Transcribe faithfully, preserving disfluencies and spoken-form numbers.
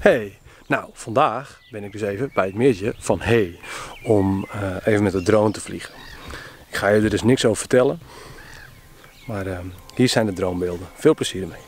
Hey, nou vandaag ben ik dus even bij het meertje van HEE om uh, even met de drone te vliegen. Ik ga jullie er dus niks over vertellen, maar uh, hier zijn de dronebeelden. Veel plezier ermee.